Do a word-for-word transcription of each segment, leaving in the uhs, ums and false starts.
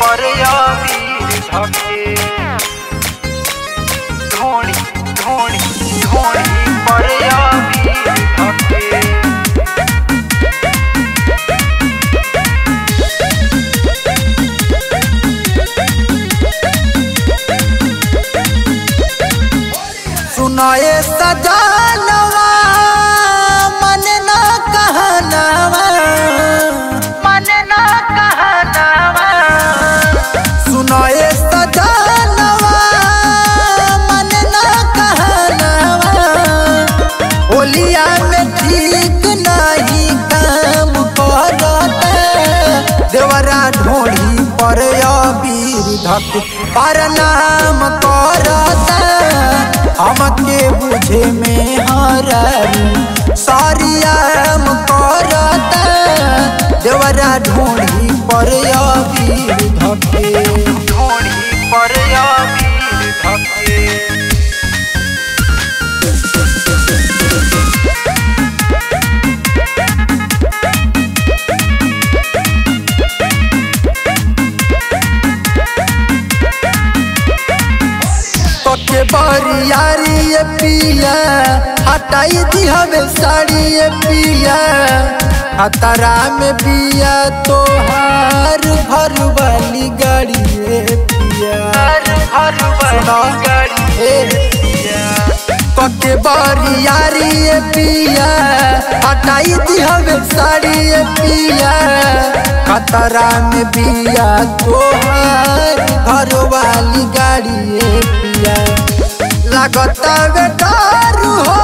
परे अबीर धके धोनी धोनी धोनी परे अबीर धके सुनाए सजनवा मन न कहनवा मन न कहनवा सुनाए सजनवा मन न कहनवा ओलिया में ठीक नहीं काम करता देवरा ढोढ़ी पर अबीर धके प्रणाम करता हमके बुझे में हरारू सारियाम करता देवरा ढोढ़ी पर अबीर धके ढोढ़ी पर अबीर धके बरियारी पिया हटाई दी हमें साड़ी पिया हतारा में पिया तोहार भर वाली गाड़ी कके बरियारी पिया हटाई दी हमें साड़ी पिया हतारा में पिया तोहार भर वाली गाड़ी पिया लगता बेटारू हो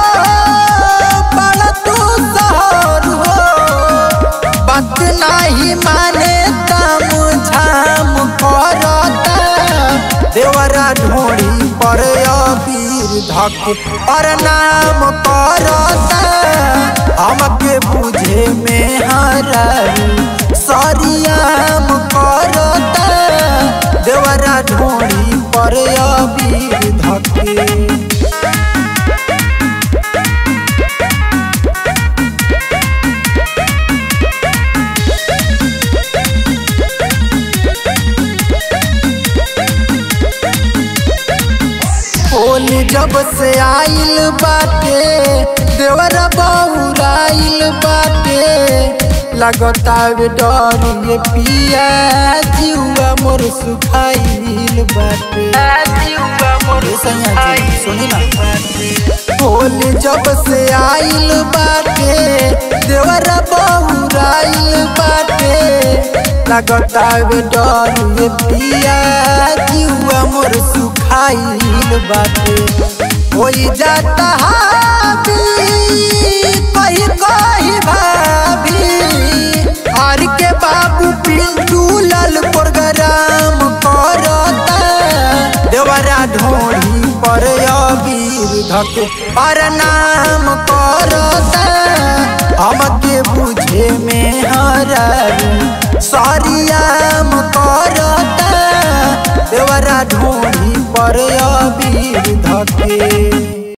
बड़ा तू सहर हो बात नहीं माने तम झाम करता देवरा ढोढ़ी पर अबीर धके प्रणाम करता हमके बुझे में हरारू सरियाम करता देवरा ढोढ़ी पर अबीर धके होली जब से आइल बाटे देवरा बहुराइल बाटे लगता डर ये पिया जीवा मोर सुखाइल बाटे होली जब से आइल बाटे देवरा बहुराइल बाटे लगता डर ये पिया जीवा मोर सुखाइल बाटे होई जाता हावी कहीं कहीं भाभी आर.के बाबू पिंटू लाल प्रोग्राम करता देवरा ढोढ़ी पर अबीर धके प्रणाम करता हमके बुझे में हरारू सरियाम करता देवरा ढोढ़ी पर अबीर धके।